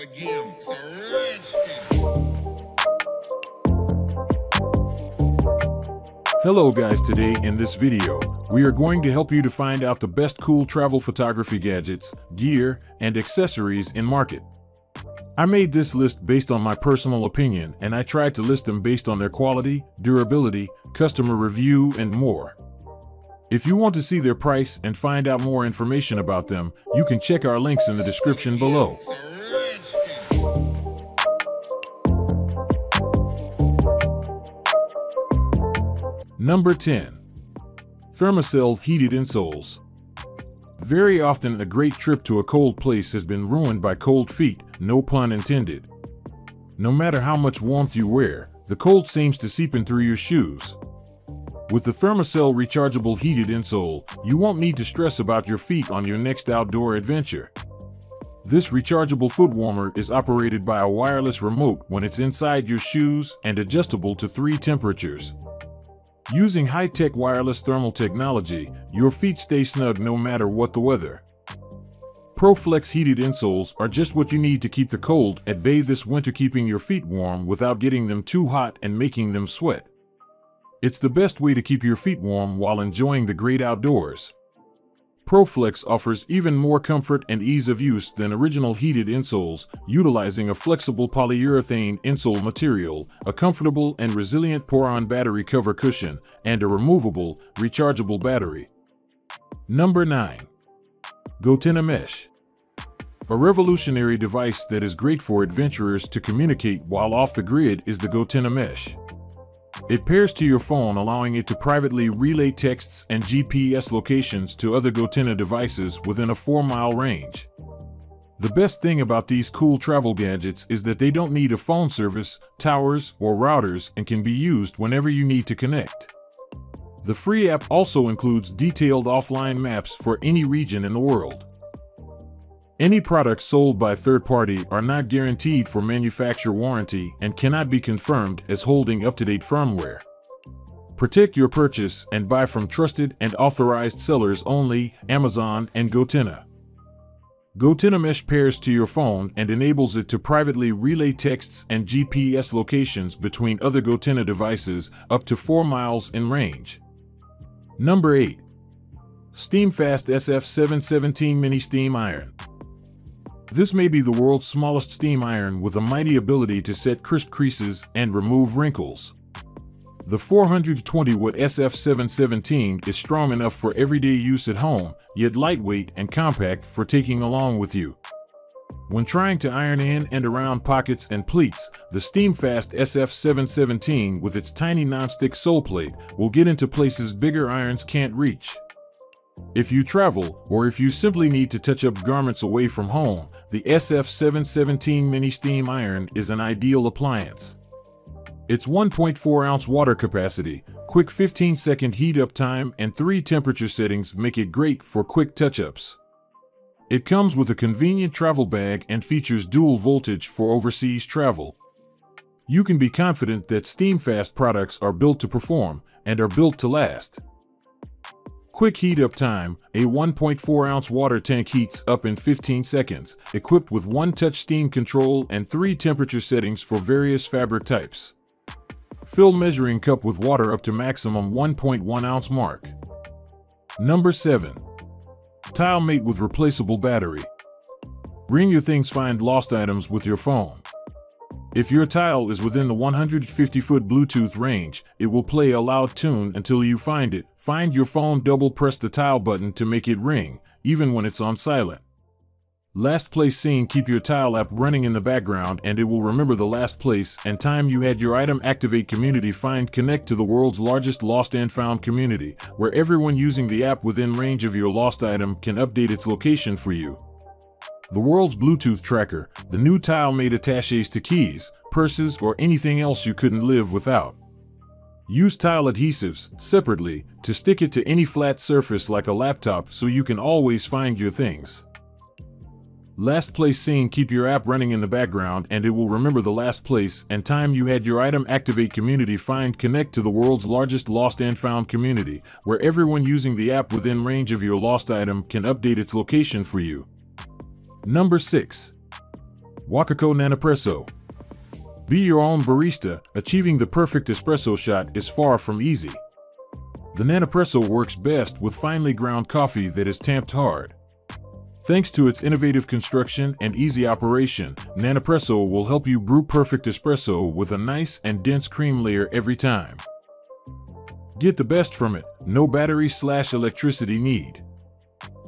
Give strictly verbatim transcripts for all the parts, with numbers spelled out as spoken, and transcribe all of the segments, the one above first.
again. It's a red stick. Hello guys, today in this video, we are going to help you to find out the best cool travel photography gadgets, gear, and accessories in market. I made this list based on my personal opinion, and I tried to list them based on their quality, durability, customer review, and more. If you want to see their price and find out more information about them, you can check our links in the description below. Number ten. Thermacell heated insoles. Very often a great trip to a cold place has been ruined by cold feet, no pun intended. No matter how much warmth you wear, the cold seems to seep in through your shoes. With the Thermacell rechargeable heated insole, you won't need to stress about your feet on your next outdoor adventure. This rechargeable foot warmer is operated by a wireless remote when it's inside your shoes and adjustable to three temperatures. Using high-tech wireless thermal technology, your feet stay snug no matter what the weather. ProFlex heated insoles are just what you need to keep the cold at bay this winter, keeping your feet warm without getting them too hot and making them sweat. It's the best way to keep your feet warm while enjoying the great outdoors. ProFlex offers even more comfort and ease of use than original heated insoles, utilizing a flexible polyurethane insole material, a comfortable and resilient pour-on battery cover cushion, and a removable, rechargeable battery. Number nine. GoTenna Mesh. A revolutionary device that is great for adventurers to communicate while off the grid is the GoTenna Mesh. It pairs to your phone, allowing it to privately relay texts and G P S locations to other GoTenna devices within a four mile range. The best thing about these cool travel gadgets is that they don't need a phone service, towers, or routers, and can be used whenever you need to connect. The free app also includes detailed offline maps for any region in the world. Any products sold by third party are not guaranteed for manufacturer warranty and cannot be confirmed as holding up-to-date firmware. Protect your purchase and buy from trusted and authorized sellers only, Amazon and GoTenna. GoTenna Mesh pairs to your phone and enables it to privately relay texts and G P S locations between other GoTenna devices up to four miles in range. Number eight. Steamfast S F seven seventeen Mini Steam Iron. This may be the world's smallest steam iron, with a mighty ability to set crisp creases and remove wrinkles. The four hundred twenty watt S F seven seventeen is strong enough for everyday use at home, yet lightweight and compact for taking along with you. When trying to iron in and around pockets and pleats, the Steamfast S F seven seventeen with its tiny non-stick sole plate will get into places bigger irons can't reach. If you travel, or if you simply need to touch up garments away from home, the S F seven seventeen Mini Steam Iron is an ideal appliance. Its one point four ounce water capacity, quick fifteen second heat up time, and three temperature settings make it great for quick touch-ups. It comes with a convenient travel bag and features dual voltage for overseas travel. You can be confident that Steamfast products are built to perform and are built to last. Quick heat up time, a one point four ounce water tank heats up in fifteen seconds, equipped with one touch steam control and three temperature settings for various fabric types. Fill measuring cup with water up to maximum one point one ounce mark. Number seven. Tile Mate with replaceable battery. Bring your things, find lost items with your phone. If your tile is within the one hundred fifty foot Bluetooth range, it will play a loud tune until you find it. Find your phone, double press the tile button to make it ring, even when it's on silent. Last place seen, keep your tile app running in the background and it will remember the last place and time you had your item. Activate community find, connect to the world's largest lost and found community, where everyone using the app within range of your lost item can update its location for you. The world's Bluetooth tracker, the new Tile Mate attaches to keys, purses, or anything else you couldn't live without. Use tile adhesives, separately, to stick it to any flat surface like a laptop so you can always find your things. Last place seen, keep your app running in the background and it will remember the last place and time you had your item. Activate community find, connect to the world's largest lost and found community, where everyone using the app within range of your lost item can update its location for you. Number six. Wacaco Nanopresso. Be your own barista. Achieving the perfect espresso shot is far from easy. The Nanopresso works best with finely ground coffee that is tamped hard. Thanks to its innovative construction and easy operation, Nanopresso will help you brew perfect espresso with a nice and dense cream layer every time. Get the best from it. No battery slash electricity need.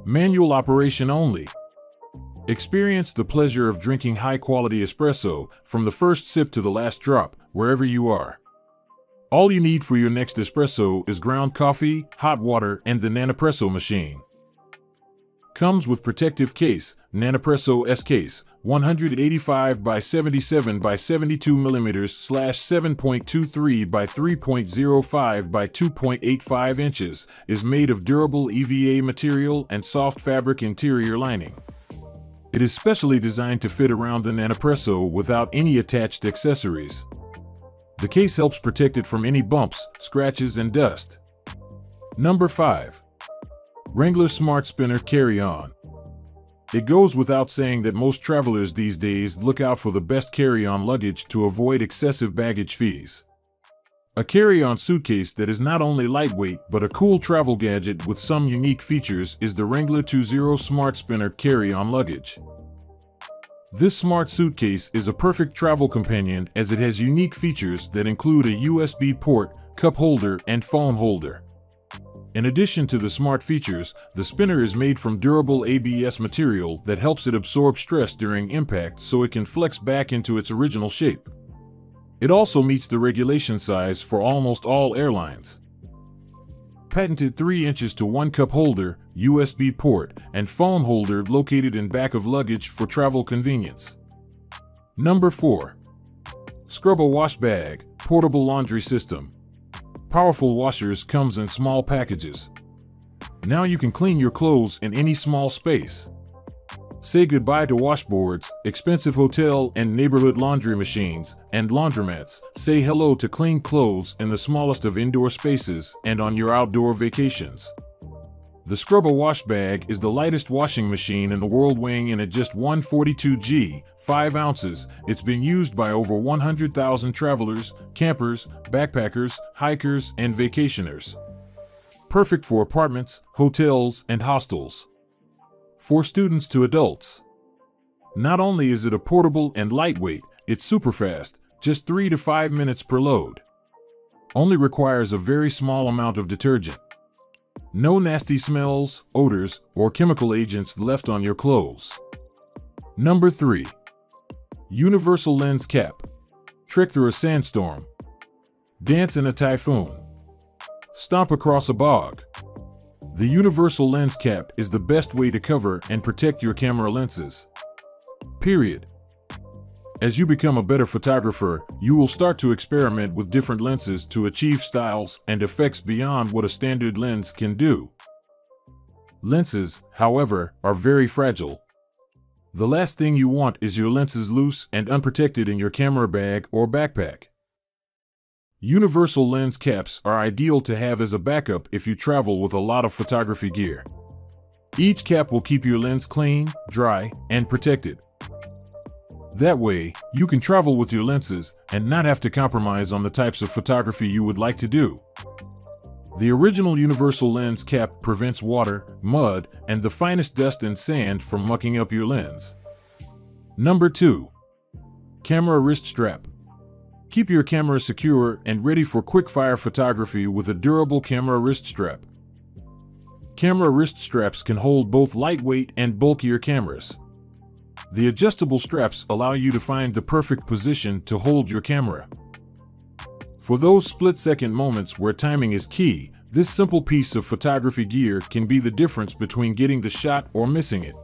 Manual operation only. Experience the pleasure of drinking high-quality espresso from the first sip to the last drop, wherever you are. All you need for your next espresso is ground coffee, hot water, and the Nanopresso machine. Comes with protective case, Nanopresso S case, one hundred eighty-five by seventy-seven by seventy-two millimeters slash seven point two three by three point zero five by two point eight five inches, is made of durable E V A material and soft fabric interior lining. It is specially designed to fit around the Nanopresso without any attached accessories. The case helps protect it from any bumps, scratches, and dust. Number five. Wrangler Smart Spinner Carry-On. It goes without saying that most travelers these days look out for the best carry-on luggage to avoid excessive baggage fees. A carry-on suitcase that is not only lightweight but a cool travel gadget with some unique features is the Wrangler two zero Smart Spinner Carry-On Luggage. This smart suitcase is a perfect travel companion as it has unique features that include a U S B port, cup holder, and phone holder. In addition to the smart features, the spinner is made from durable A B S material that helps it absorb stress during impact so it can flex back into its original shape. It also meets the regulation size for almost all airlines. Patented three inches to one cup holder, U S B port, and phone holder located in back of luggage for travel convenience. Number four. Scrubba Wash Bag, Portable Laundry System. Powerful washers comes in small packages. Now you can clean your clothes in any small space. Say goodbye to washboards, expensive hotel and neighborhood laundry machines, and laundromats. Say hello to clean clothes in the smallest of indoor spaces and on your outdoor vacations. The Scrubba Wash Bag is the lightest washing machine in the world, weighing in at just one hundred forty-two grams, five ounces. It's been used by over one hundred thousand travelers, campers, backpackers, hikers, and vacationers. Perfect for apartments, hotels, and hostels. For students to adults. Not only is it a portable and lightweight, it's super fast, just three to five minutes per load. Only requires a very small amount of detergent. No nasty smells, odors, or chemical agents left on your clothes. Number three. Universal Lens Cap. Trek through a sandstorm. Dance in a typhoon. Stomp across a bog. The universal lens cap is the best way to cover and protect your camera lenses. Period. As you become a better photographer, you will start to experiment with different lenses to achieve styles and effects beyond what a standard lens can do. Lenses, however, are very fragile. The last thing you want is your lenses loose and unprotected in your camera bag or backpack. Universal lens caps are ideal to have as a backup if you travel with a lot of photography gear. Each cap will keep your lens clean, dry, and protected. That way, you can travel with your lenses and not have to compromise on the types of photography you would like to do. The original universal lens cap prevents water, mud, and the finest dust and sand from mucking up your lens. Number two. Camera Wrist Strap. Keep your camera secure and ready for quick-fire photography with a durable camera wrist strap. Camera wrist straps can hold both lightweight and bulkier cameras. The adjustable straps allow you to find the perfect position to hold your camera. For those split-second moments where timing is key, this simple piece of photography gear can be the difference between getting the shot or missing it.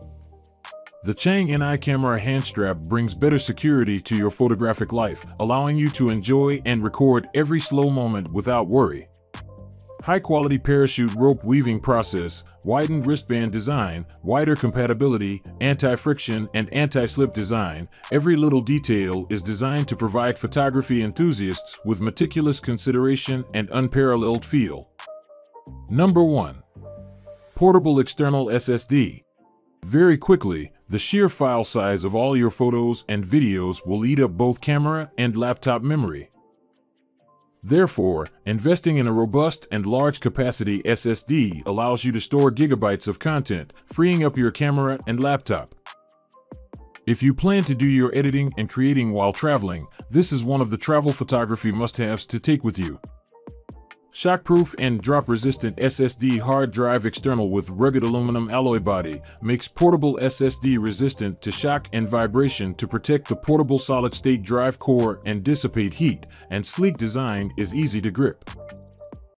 The Chang N I camera hand strap brings better security to your photographic life, allowing you to enjoy and record every slow moment without worry. High-quality parachute rope weaving process, widened wristband design, wider compatibility, anti-friction and anti-slip design, every little detail is designed to provide photography enthusiasts with meticulous consideration and unparalleled feel. Number one. Portable External S S D. Very quickly, The sheer file size of all your photos and videos will eat up both camera and laptop memory. Therefore, investing in a robust and large capacity S S D allows you to store gigabytes of content, freeing up your camera and laptop. If you plan to do your editing and creating while traveling, this is one of the travel photography must-haves to take with you. Shockproof and drop-resistant S S D hard drive external with rugged aluminum alloy body makes portable S S D resistant to shock and vibration to protect the portable solid-state drive core and dissipate heat, and sleek design is easy to grip.